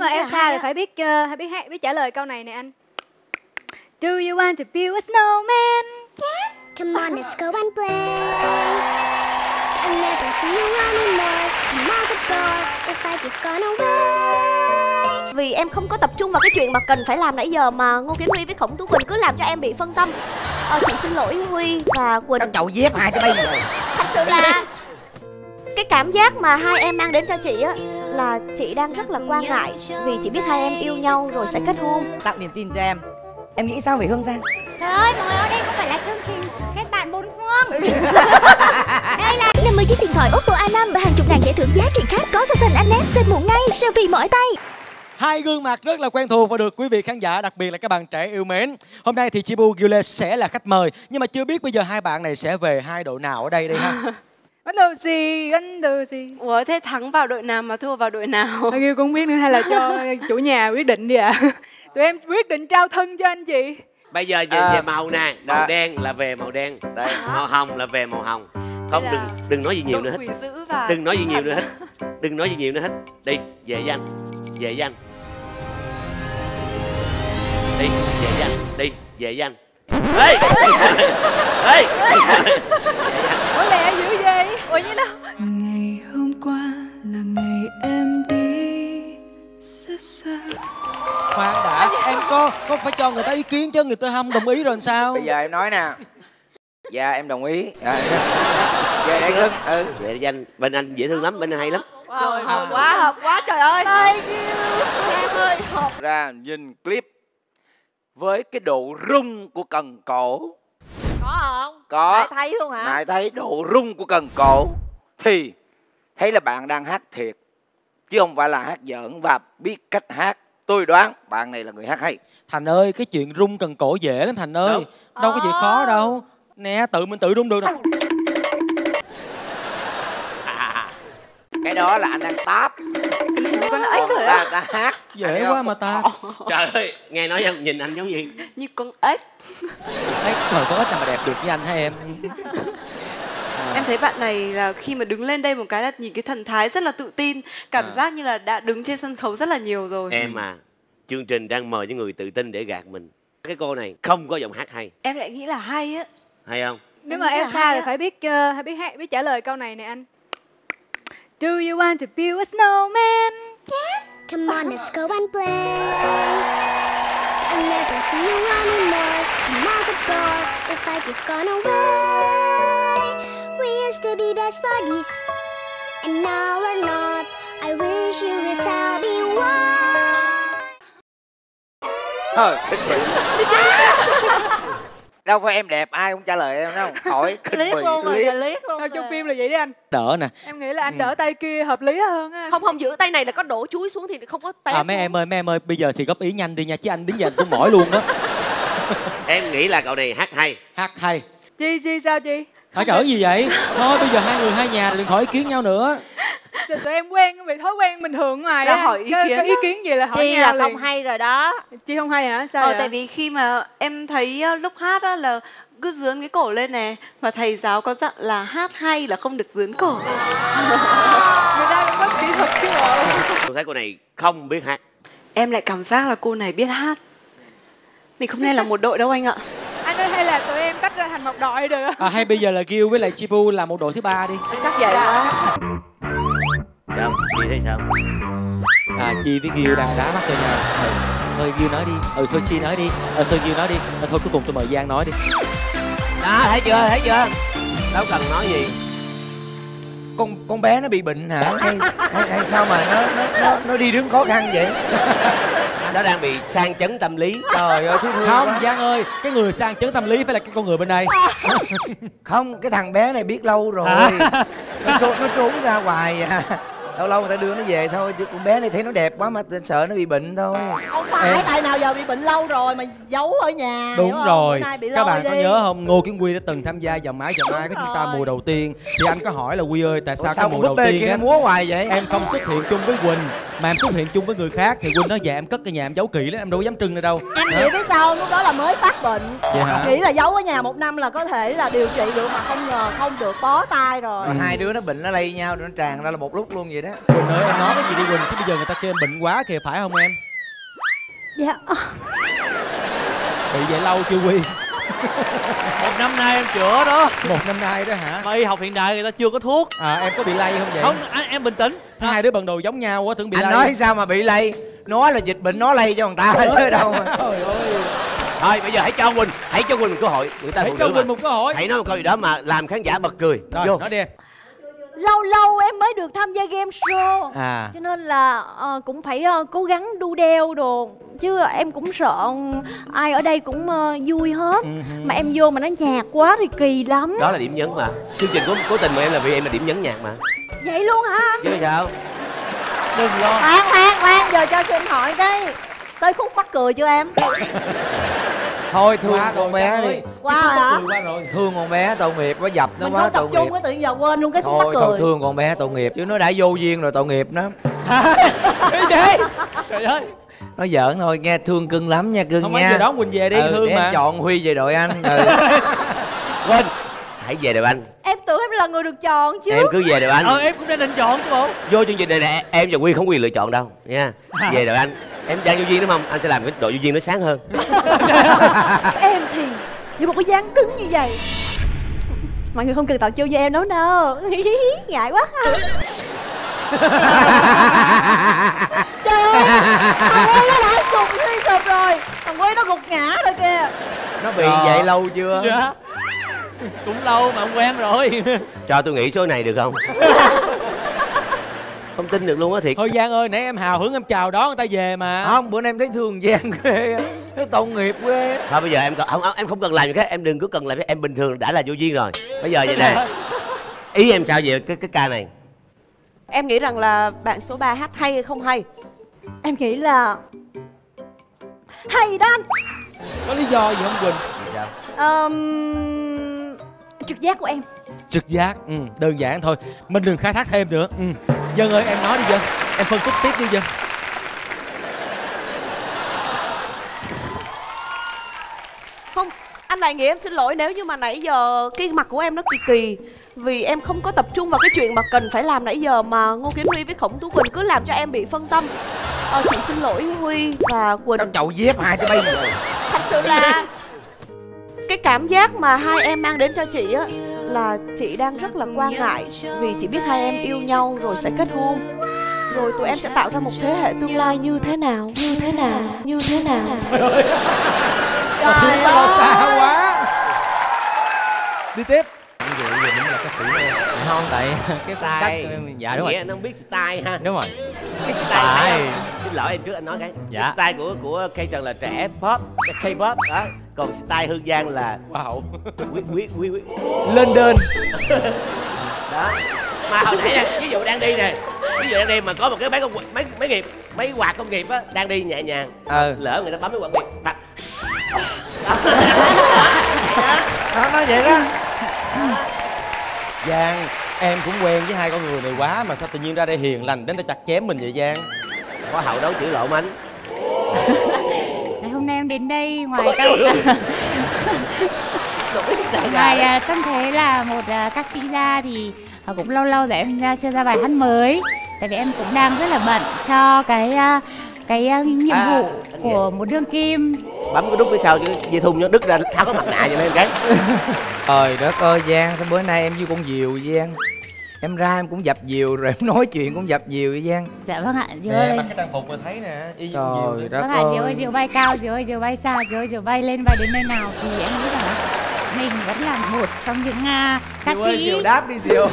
mà em sai thì phải biết biết trả lời câu này nè anh. Do you want to build a snowman? Yes. Come on, let's go and play. I'll never see you anymore. Come out the door, it's like you've gone away. Vì em không có tập trung vào cái chuyện mà cần phải làm nãy giờ mà Ngô Kiến Huy với Khổng Tú Quỳnh cứ làm cho em bị phân tâm. Chị xin lỗi Huy và Quỳnh. Trong chậu dép hai cái bây giờ. Thật sự là cái cảm giác mà hai em mang đến cho chị á là chị đang rất là quan ngại vì chị biết hai em yêu nhau rồi sẽ kết hôn. Tạo niềm tin cho em. Em nghĩ sao về Hương Giang? Trời ơi, mọi người, đây không phải là chương trình kết bạn bốn phương. Đây là 50 chiếc điện thoại Oppo A9 và hàng chục ngàn giải thưởng giá trị khác có so sánh anh em xin muộn ngay sau vì mỏi tay. Hai gương mặt rất là quen thuộc và được quý vị khán giả, đặc biệt là các bạn trẻ yêu mến. Hôm nay thì Chibu Kiều Lê sẽ là khách mời, nhưng mà chưa biết bây giờ hai bạn này sẽ về hai đội nào ở đây đây ha. Bắt đầu gì, ăn đồ gì. Ủa thế thắng vào đội nào mà thua vào đội nào? Anh yêu cũng biết nữa hay là cho chủ nhà quyết định đi ạ? Tụi em quyết định trao thân cho anh chị. Bây giờ về, về màu nè, màu đen là về màu đen, đây, màu hồng là về màu hồng. Không là... đừng nói gì nhiều nữa hết. Đừng nói gì nhiều nữa hết. Đừng nói gì nhiều nữa hết. Đi, về với anh. Về với anh. Đi, về với anh. Đi, về với anh. Ê! Ê! Ủa lẹ dữ vậy? Ủa như đâu? Ngày hôm qua là ngày em đi rất xa. Khoan đã, em có phải cho người ta ý kiến chứ, người ta không đồng ý rồi sao? Bây giờ em nói nè. Dạ em đồng ý. Về đây Hưng. Ừ. Về danh bên anh dễ thương lắm, bên anh hay lắm. Wow, hợp quá trời ơi. Thank you. Em ơi, hợp. Ra nhìn clip với cái độ rung của cần cổ. Có không? Có. Nãy thấy luôn hả? Nãy thấy độ rung của cần cổ thì thấy là bạn đang hát thiệt chứ không phải là hát giỡn và biết cách hát. Tôi đoán bạn này là người hát hay. Thành ơi, cái chuyện rung cần cổ dễ lắm Thành ơi. Đâu có gì khó đâu. Nè, tự mình tự rung được nè. Cái đó là anh đang táp. Con ếch rồi á. Ta hát dễ quá mà ta. Trời ơi, nghe nói không? Nhìn anh giống gì? Như con ếch. Ếch trời, có ếch nào mà đẹp được với anh hả em? Em thấy bạn này là khi mà đứng lên đây một cái là nhìn cái thần thái rất là tự tin. Cảm giác như là đã đứng trên sân khấu rất là nhiều rồi. Em à, chương trình đang mời những người tự tin để gạt mình. Cái cô này không có giọng hát hay. Em lại nghĩ là hay á. Hay không? Nếu mà em sai thì phải biết trả lời câu này nè anh. Do you want to build a snowman? Yes. Come on, let's go and play. I'll never see you anymore. Come out the door, it's like you've gone away. We used to be best buddies, and now we're not. I wish you would tell me why. Đâu phải em đẹp ai cũng trả lời em đâu. Hỏi kinh liếc luôn rồi, liếc luôn. Trong phim là vậy đấy anh. Đỡ nè. Em nghĩ là anh đỡ tay kia hợp lý hơn á. Không, không, giữ tay này là có đổ chuối xuống thì không có té xuống. Mấy em ơi, bây giờ thì góp ý nhanh đi nha, chứ anh đứng dành cũng mỏi luôn đó. Em nghĩ là cậu này hát hay. Hát hay. Chi sao chị? Hỏi chở gì vậy? Thôi bây giờ hai người hai nhà đừng hỏi ý kiến nhau nữa. Tụi em quen vì thói quen bình thường ngoài là hỏi ý kiến. Ý kiến gì là hỏi chị là liền. Không hay rồi đó. Chị không hay hả? Sao vậy? Tại vì khi mà em thấy lúc hát á là cứ dướn cái cổ lên nè, mà thầy giáo có dặn là hát hay là không được dướn cổ. Người ta cũng có kỹ thuật chứ bộ. Tôi thấy cô này không biết hát. Em lại cảm giác là cô này biết hát. Mình không nên là một đội đâu anh ạ. Anh ơi, hay là tụi em tách ra thành một đội được. Hay bây giờ là Kiều với lại Chibu là một đội thứ ba đi. Chắc vậy đó. Sao? Chị thấy sao? Chi với Kiều đang đá mắt cho nhau. Thôi Kiều nói đi. Thôi Chi nói đi. Thôi Kiều nói đi. Thôi cuối cùng tôi mời Giang nói đi. Đó, thấy chưa? Thấy chưa? Đâu cần nói gì. Con bé nó bị bệnh hả? Hay sao mà nó đi đứng khó khăn vậy? Nó đang bị sang chấn tâm lý. Trời ơi, thương không quá. Giang ơi, cái người sang chấn tâm lý phải là cái con người bên đây. Không, cái thằng bé này biết lâu rồi. Nó trốn ra hoài à. Lâu lâu người ta đưa nó về thôi, chứ con bé này thấy nó đẹp quá mà sợ nó bị bệnh thôi. Không phải em... tại nào giờ bị bệnh lâu rồi mà giấu ở nhà. Đúng rồi. Các bạn có nhớ không, Ngô Kiến Huy đã từng tham gia Giọng Ải Giọng Ai của chúng ta mùa đầu tiên. Thì anh có hỏi là Huy ơi, tại sao cái mùa đầu tiên múa hoài vậy? Em không xuất hiện chung với Quỳnh mà em xuất hiện chung với người khác thì Quỳnh nói dạ em cất cái nhà em giấu kỹ lắm, em đâu dám trưng ra đâu. Em nghĩ biết sao, lúc đó là mới phát bệnh. Vậy hả? Nghĩ là giấu ở nhà 1 năm là có thể là điều trị được, mà không ngờ không được, bó tay rồi. Ừ. Hai đứa nó bệnh nó lây nhau rồi nó tràn ra là một lúc luôn vậy đó. Quỳnh ơi em nói cái gì đi Quỳnh, chứ bây giờ người ta kêu em bệnh quá kìa, phải không em? Dạ. Bị vậy lâu chưa Quỳnh? 1 năm nay em chữa đó. 1 năm nay đó hả? Mà y học hiện đại người ta chưa có thuốc. À em có bị lây không vậy? Không, em bình tĩnh. Hai đứa bằng đồ giống nhau quá tưởng bị lây. Anh nói sao mà bị lây? Nó là dịch bệnh nó lây cho người ta chứ đâu mà. Trời ơi. Thôi bây giờ hãy cho Quỳnh, một cơ hội. Hãy cho Quỳnh một cơ hội. Hãy nói một câu gì đó mà làm khán giả bật cười. Rồi, vô. Nói đi em. Lâu lâu em mới được tham gia game show à. Cho nên là cũng phải cố gắng đu đeo đồ. Chứ em cũng sợ ai ở đây cũng vui hết. Mà em vô mà nó nhạt quá thì kỳ lắm. Đó là điểm nhấn mà. Chương trình cố tình mời em là vì em là điểm nhấn nhạc mà. Vậy luôn hả? Chứ sao? Đừng lo. Khoan, giờ cho xem hỏi cái. Tới khúc mắc cười chưa em? Thôi thương con bé đi. Quá rồi. Thương con bé tội nghiệp quá, dập nó quá tội nghiệp. Mình tập trung cái tự nhiên giờ quên luôn cái khúc mắc cười. Thôi thương con bé tội nghiệp chứ nó đã vô duyên rồi tội nghiệp nó. Trời ơi. Nói giỡn thôi, nghe thương cưng lắm nha cưng nha. Không phải giờ đón Quỳnh về đi thương mà. Em chọn Huy về đội anh. Quỳnh, hãy về đội anh. Em tưởng em là người được chọn chứ. Em cứ về đội anh. Em cũng đã định chọn chứ bộ. Vô chương trình này nè, em và Huy không quyền lựa chọn đâu nha. Về đội anh. Em đang vô duyên đúng không? Anh sẽ làm cái đội vô duyên nó sáng hơn. Em thì như một cái dáng cứng như vậy. Mọi người không cần tạo chiêu như em đâu đâu. Ngại quá. Trời ơi, thằng Huy nó đã suy sụp rồi. Thằng Huy nó gục ngã rồi kìa. Nó bị vậy lâu chưa? Dạ. Cũng lâu mà quen rồi. Cho tôi nghĩ số này được không? Không tin được luôn á thiệt. Thôi Giang ơi, nãy em hào hứng em chào đón người ta về mà. Không, bữa nay em thấy thương Giang ghê, nó tội nghiệp ghê. Thôi bây giờ em không, em không cần làm gì khác, em đừng có cần làm, em bình thường đã là vô duyên rồi. Bây giờ vậy nè, ý em sao về cái ca này? Em nghĩ rằng là bạn số 3 hát hay không hay? Em nghĩ là hay đó anh. Có lý do gì không Quỳnh? Dạ. Trực giác của em. Trực giác, đơn giản thôi. Mình đừng khai thác thêm nữa. Dân ơi, em nói đi Dân. Em phân tích tiếp đi Dân. Không, anh lại nghĩ em xin lỗi nếu như mà nãy giờ cái mặt của em nó kỳ. Vì em không có tập trung vào cái chuyện mà cần phải làm nãy giờ mà Ngô Kiến Huy với Khổng Tú Quỳnh cứ làm cho em bị phân tâm. Chị xin lỗi Huy và Quỳnh. Trong chậu dép hai cái bay rồi. Thật sự là cái cảm giác mà hai em mang đến cho chị á là chị đang rất là quan ngại. Vì chị biết hai em yêu nhau rồi sẽ kết hôn, rồi tụi em sẽ tạo ra một thế hệ tương lai như thế nào, trời ơi, lo xa quá. Đi tiếp. Ví dụ mình là ca sĩ không, tại cái style. Dạ đúng rồi, nó không biết style ha. Đúng rồi, cái style. Xin lỗi em trước, anh nói cái style của Kay Trần là trẻ pop, K-pop đó. Còn style Hương Giang là hoa hậu London đó. Mà hồi nãy nè, ví dụ đang đi nè, mà có một cái máy quạt công nghiệp á, đang đi nhẹ nhàng, lỡ người ta bấm cái quạt nghiệp đó. Nói vậy đó. Giang, em cũng quen với hai con người này quá mà sao tự nhiên ra đây hiền lành đến để chặt chém mình vậy Giang? Hoa hậu đấu chữ lộn anh. Hôm nay em đến đây ngoài tâm thế là một ca sĩ ra thì cũng lâu lâu rồi em chưa ra bài hát mới. Tại vì em cũng đang rất là bận cho cái nhiệm vụ của một đương kim. Bấm cái nút phía sau chứ dây thun nó đứt ra tháo cái mặt nạ vậy em cái. Trời đất ơi Giang, sao bữa nay em như con diều vậy Giang? Em ra em cũng dập diều rồi, em nói chuyện cũng dập diều vậy Giang. Dạ vâng ạ Diều ơi. Mặc cái trang phục mà thấy nè, y như diều. Vâng ạ Diều ơi, diều bay cao, diều ơi, diều bay xa, diều ơi, diều bay lên và đến nơi nào thì em nghĩ rằng mình vẫn là một trong những ca sĩ. Diều ơi, diều đáp đi Diều.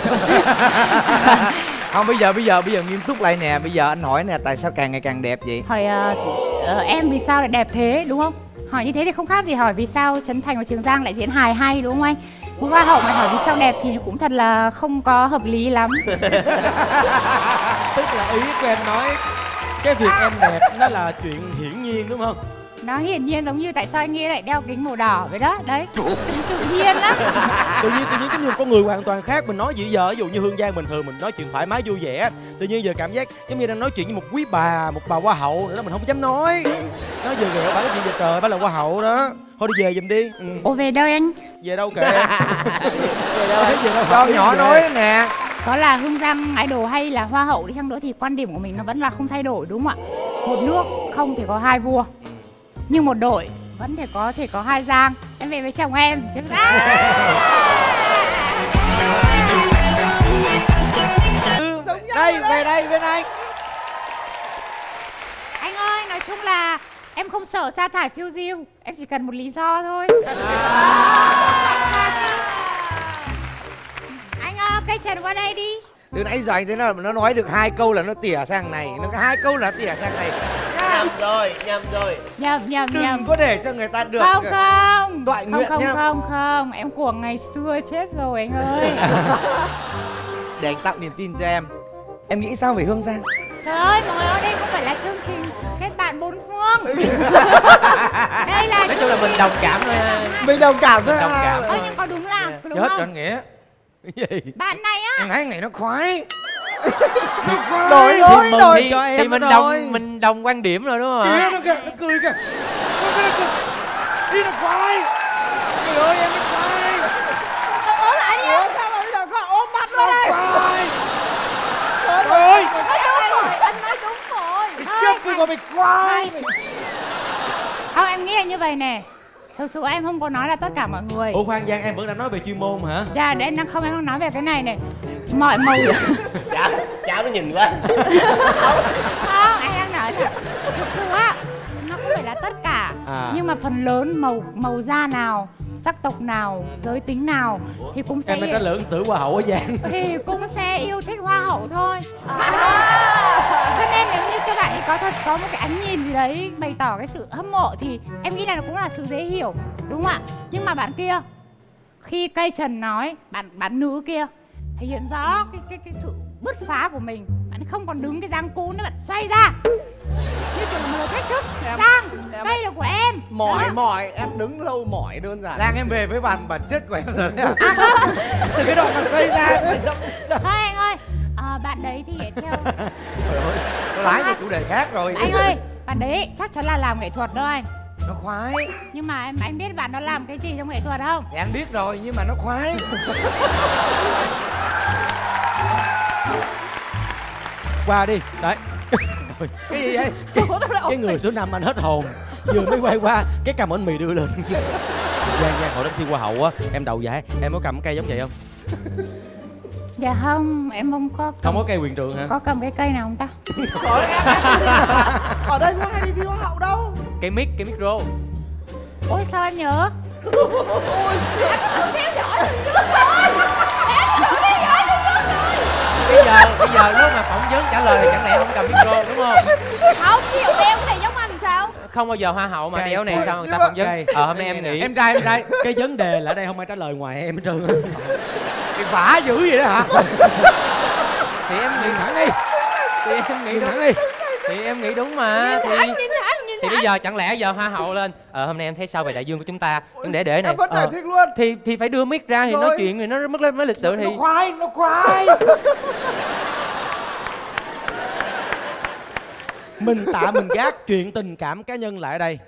Không, bây giờ nghiêm túc lại nè, bây giờ anh hỏi nè, tại sao càng ngày càng đẹp vậy? Hỏi em vì sao lại đẹp thế đúng không? Hỏi như thế thì không khác gì hỏi vì sao Trấn Thành và Trường Giang lại diễn hài hay đúng không anh? Một hoa hậu mà hỏi vì sao đẹp thì cũng thật là không có hợp lý lắm. Tức là ý của em nói cái việc em đẹp nó là chuyện hiển nhiên đúng không? Nó hiển nhiên giống như tại sao anh ấy lại đeo kính màu đỏ vậy đó. Đấy, tự nhiên lắm. Tự nhiên cái con người hoàn toàn khác. Mình nói gì giờ, ví dụ như Hương Giang bình thường mình nói chuyện thoải mái vui vẻ, tự nhiên giờ cảm giác giống như đang nói chuyện với một quý bà, một bà hoa hậu nữa đó, mình không dám nói. Nó vừa ghẹo bà nói chuyện về trời, bà là hoa hậu đó. Thôi đi về giùm đi. Ủa về đâu anh? Về đâu kìa. Về đâu? Con nhỏ nói nè, có là Hương Giang idol hay là hoa hậu đi chăng nữa thì quan điểm của mình nó vẫn là không thay đổi, đúng không ạ? Một nước không thể có hai vua, nhưng một đội vẫn thể có hai Giang. Em về với chồng em chứ. Đây, về đây bên anh. Anh ơi, nói chung là em không sợ sa thải phiêu diêu, em chỉ cần một lý do thôi. Anh ơi, Kay Trần qua đây đi. Từ nãy giờ anh thấy nó nói được hai câu là nó tỉa sang này, Nhầm rồi. Đừng có để cho người ta được. Không, em cuồng ngày xưa chết rồi anh ơi. Để anh tạo niềm tin cho em. Em nghĩ sao về Hương Giang? Trời ơi, mọi người ơi, đây không phải là chương trình kết bạn bốn phương. Đây là nói chung là mình đồng cảm thôi. Mình đồng cảm thôi. Ơ nhưng có đúng là đúng không? Chết anh Nghĩa. Bạn này á, ngày này nó khoái. Đổi cho em thì mình đồng quan điểm rồi đúng không ạ? Nó cười kìa. Đi nó khoái. Trời ơi em nó khoái. Ủa lại đi em. Sao mà bây giờ có ôm mặt luôn đây. Trời ơi. Anh nói đúng rồi. Chết tôi còn bị khoái. Không em nghĩ là như vậy nè. Thực sự em không có nói là tất cả mọi người. Ủa khoan Giang, em vẫn đang nói về chuyên môn hả? Dạ, để em đang nói về cái này này. Mọi màu cháu nó nhìn quá. Không, em đang nói là thực sự á, nó không phải là tất cả à. Nhưng mà phần lớn màu da nào, sắc tộc nào, giới tính nào thì cũng sẽ... Em đang có lưỡng sử hoa hậu ở Giang. Thì cũng sẽ yêu thích hoa hậu thôi à. Cho nên nếu như các bạn ấy có một cái ánh nhìn gì đấy bày tỏ cái sự hâm mộ thì em nghĩ là nó cũng là sự dễ hiểu, đúng không ạ? Nhưng mà bạn kia, khi Kay Trần nói, bạn nữ kia thể hiện rõ cái sự bứt phá của mình. Bạn không còn đứng cái Giang cũ nữa, bạn xoay ra như kiểu là một thách thức. Giang, đây là của em. Mỏi, em đứng lâu mỏi đơn giản. Giang em về với bản chất của em rồi đấy. À không. Từ cái đoạn mà xoay ra. Thôi anh ơi, bạn đấy thì theo... Trời ơi, nó lái về chủ đề khác rồi. Anh ơi, bạn đấy chắc chắn là làm nghệ thuật đâu anh. Nó khoái. Nhưng mà anh biết bạn nó làm cái gì trong nghệ thuật không? Thì anh biết rồi, nhưng mà nó khoái. Qua đi, đấy. Cái gì vậy? Cái người số 5 anh hết hồn. Vừa mới quay qua, cái cầm bánh mì đưa lên. Giang, hồi đó thi hoa hậu á, em đậu vậy, em có cầm cái cây giống vậy không? Dạ không, em không có cầm... Không có cây quyền trượng hả? Có cầm cái cây nào không ta? Ở đây có hay đi thi hoa hậu đâu. Cái micro. Ôi sao em nhớ? Ôi, em có theo dõi từ trước rồi. Bây giờ lúc mà phỏng vấn trả lời thì chẳng lẽ không cầm micro đúng không? Không, kiểu đeo cái này giống anh sao? Không bao giờ hoa hậu mà đeo này sao người ta phỏng vấn. Hôm nay em nghĩ em trai cái vấn đề là ở đây không ai trả lời ngoài em hết trơn. Thì vả dữ vậy đó hả? Thì em nhìn thẳng đi. Thì em nghĩ đúng mà. Thì bây giờ chẳng lẽ giờ hoa hậu lên hôm nay em thấy sao về đại dương của chúng ta, cũng để này thì phải đưa mic ra thì nói chuyện thì nó mất lên mới lịch sự thì nó khoái. Mình tạm gác chuyện tình cảm cá nhân lại ở đây.